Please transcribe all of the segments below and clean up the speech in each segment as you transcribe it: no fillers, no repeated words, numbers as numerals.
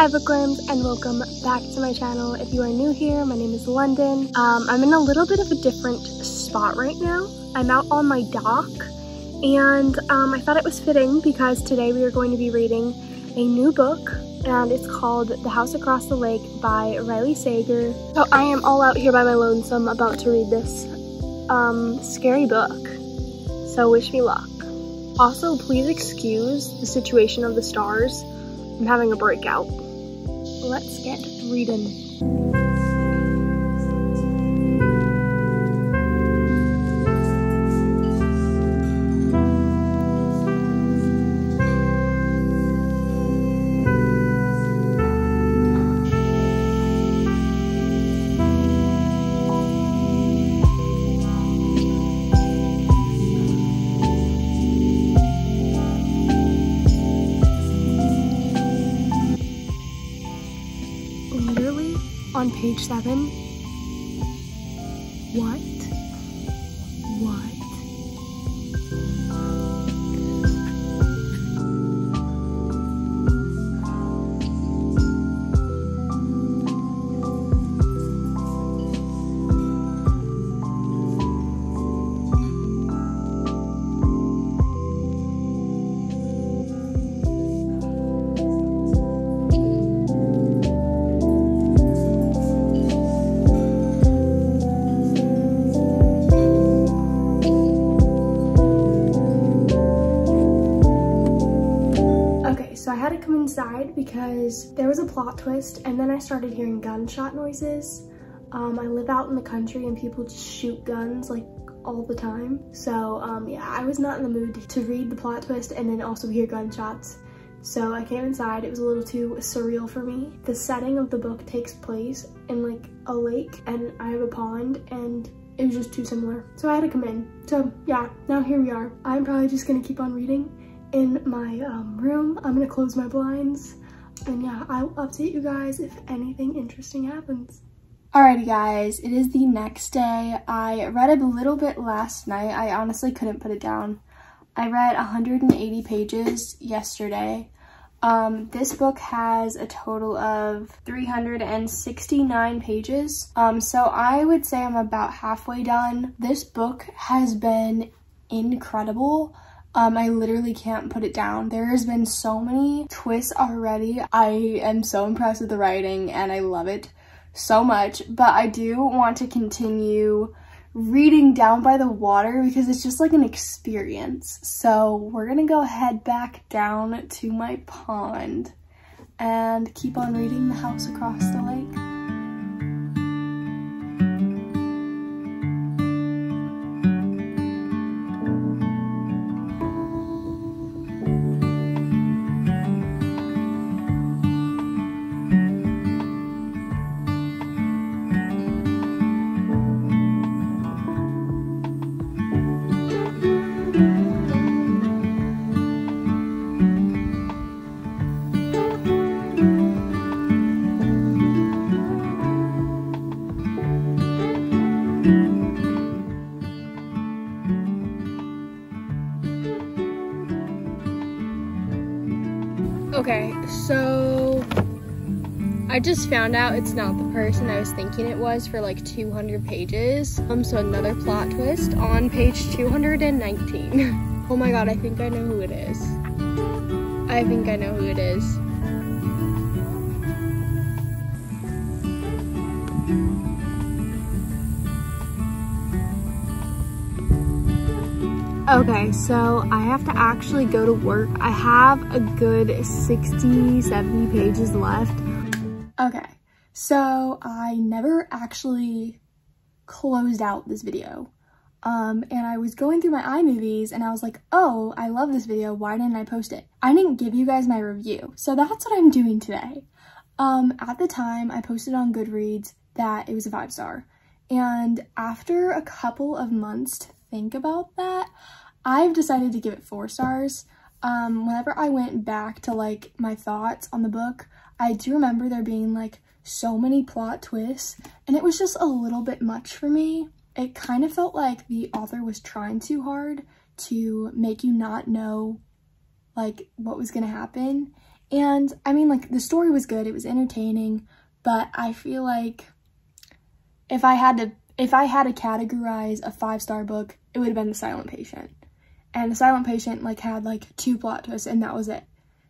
Hi bookworms, and welcome back to my channel. If you are new here, my name is London. I'm in a little bit of a different spot right now. I'm out on my dock, and I thought it was fitting because today we are going to be reading a new book, and it's called The House Across the Lake by Riley Sager. So I am all out here by my lonesome about to read this scary book, so wish me luck. Also, please excuse the situation of the stars. I'm having a breakout. Let's get reading. On page 7. What? Inside because there was a plot twist, and then I started hearing gunshot noises. I live out in the country and people just shoot guns like all the time, so yeah, I was not in the mood to read the plot twist and then also hear gunshots, so I came inside. It was a little too surreal for me. The setting of the book takes place in like a lake, and I have a pond, and it was just too similar, so I had to come in. So yeah, now here we are. I'm probably just gonna keep on reading in my room. I'm gonna close my blinds, and yeah, I'll update you guys if anything interesting happens. Alrighty guys, it is the next day. I read a little bit last night. I honestly couldn't put it down. I read 180 pages yesterday. This book has a total of 369 pages. So I would say I'm about halfway done. This book has been incredible. I literally can't put it down. There has been so many twists already. I am so impressed with the writing, and I love it so much. But I do want to continue reading down by the water because it's just like an experience. So we're gonna go head back down to my pond and keep on reading The House Across the Lake. Okay, so I just found out it's not the person I was thinking it was for like 200 pages. So another plot twist on page 219. Oh my god, I think I know who it is. I think I know who it is. Okay, so I have to actually go to work. I have a good 60, 70 pages left. Okay, so I never actually closed out this video. And I was going through my iMovies, and I was like, oh, I love this video. Why didn't I post it? I didn't give you guys my review. So that's what I'm doing today. At the time, I posted on Goodreads that it was a 5-star. And after a couple of months to think about that, I've decided to give it 4 stars. Whenever I went back to like my thoughts on the book, I do remember there being like so many plot twists, and it was just a little bit much for me. It kind of felt like the author was trying too hard to make you not know like what was gonna happen, And I mean, like, the story was good, it was entertaining, but I feel like if I had to categorize a 5-star book, it would have been The Silent Patient. And The Silent Patient, like, had, like, 2 plot twists, and that was it.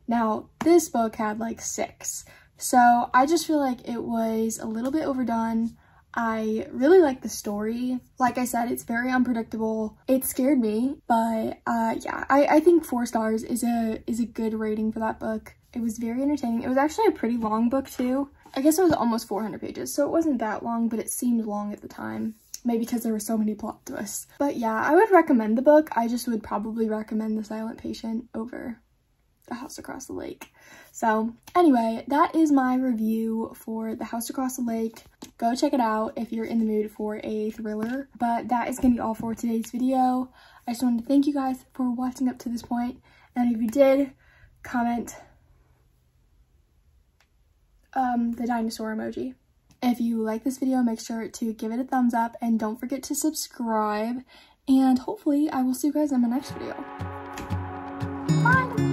Now, this book had, like, 6. So I just feel like it was a little bit overdone. I really like the story. Like I said, it's very unpredictable. It scared me, but yeah, I think 4 stars is a good rating for that book. It was very entertaining. It was actually a pretty long book too. I guess it was almost 400 pages, so it wasn't that long, but it seemed long at the time. Maybe because there were so many plot twists. But yeah, I would recommend the book. I just would probably recommend The Silent Patient over The House Across the Lake. So anyway, that is my review for The House Across the Lake. Go check it out if you're in the mood for a thriller. But that is going to be all for today's video. I just wanted to thank you guys for watching up to this point. And if you did, comment the dinosaur emoji. If you like this video, make sure to give it a thumbs up and don't forget to subscribe. And hopefully I will see you guys in my next video. Bye!